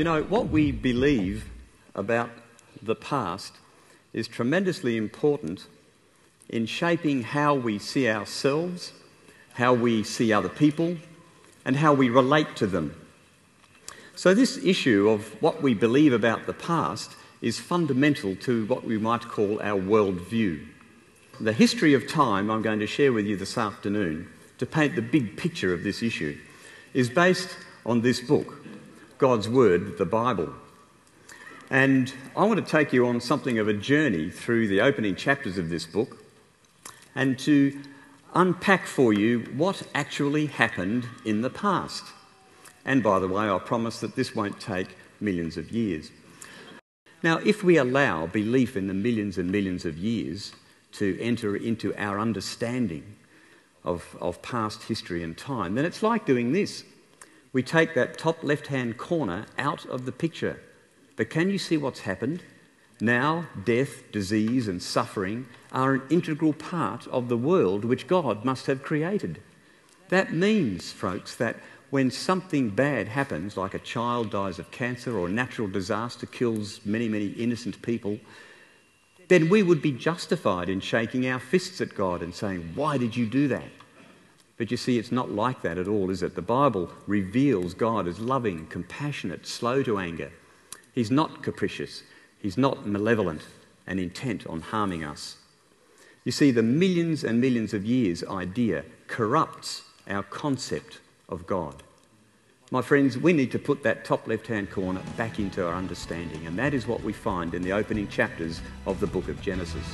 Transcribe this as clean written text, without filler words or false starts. You know, what we believe about the past is tremendously important in shaping how we see ourselves, how we see other people, and how we relate to them. So this issue of what we believe about the past is fundamental to what we might call our worldview. The history of time I'm going to share with you this afternoon to paint the big picture of this issue is based on this book, God's Word, the Bible. And I want to take you on something of a journey through the opening chapters of this book and to unpack for you what actually happened in the past. And by the way, I promise that this won't take millions of years. Now, if we allow belief in the millions and millions of years to enter into our understanding of past history and time, then it's like doing this. We take that top left-hand corner out of the picture. But can you see what's happened? Now, death, disease and suffering are an integral part of the world which God must have created. That means, folks, that when something bad happens, like a child dies of cancer or a natural disaster kills many, many innocent people, then we would be justified in shaking our fists at God and saying, "Why did you do that?" But you see, it's not like that at all, is it? The Bible reveals God as loving, compassionate, slow to anger. He's not capricious. He's not malevolent and intent on harming us. You see, the millions and millions of years idea corrupts our concept of God. My friends, we need to put that top left-hand corner back into our understanding, and that is what we find in the opening chapters of the book of Genesis.